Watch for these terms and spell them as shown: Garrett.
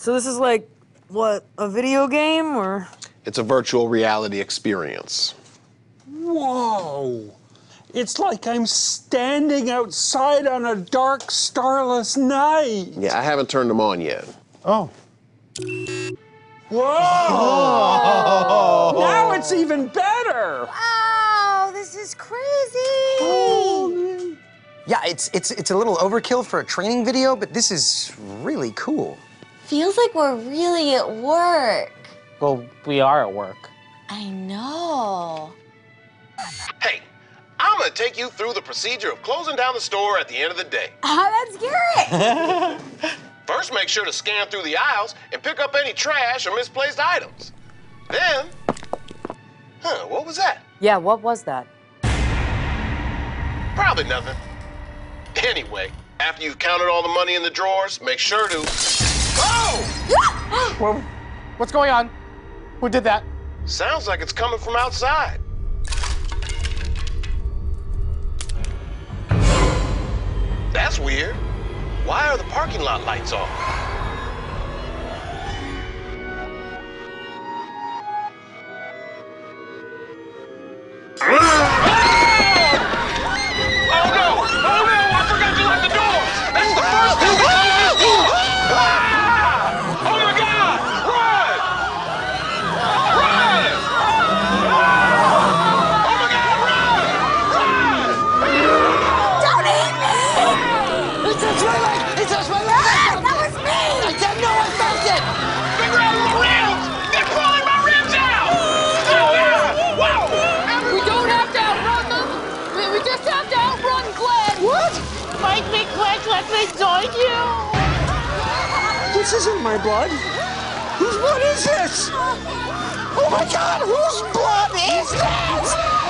So this is like, what, a video game or? It's a virtual reality experience. Whoa. It's like I'm standing outside on a dark, starless night. Yeah, I haven't turned them on yet. Oh. Whoa! Oh. Now it's even better! Wow, this is crazy! Oh. Yeah, it's a little overkill for a training video, but this is really cool. Feels like we're really at work. Well, we are at work. I know. Hey, I'm gonna take you through the procedure of closing down the store at the end of the day. Ah, that's Garrett! First, make sure to scan through the aisles and pick up any trash or misplaced items. Then, what was that? Yeah, what was that? Probably nothing. Anyway, after you've counted all the money in the drawers, make sure to... Oh! Well, what's going on? Who did that? Sounds like it's coming from outside. That's weird. Why are the parking lot lights on? Oh! Oh no! Oh no! I forgot to lock the doors! That's the first thing we always do! Ah! Oh my God! Run! Run! Oh my God! Run! Run! Don't eat me! It's just my life! Join you. This isn't my blood. Whose blood is this? Oh my God, whose blood is this?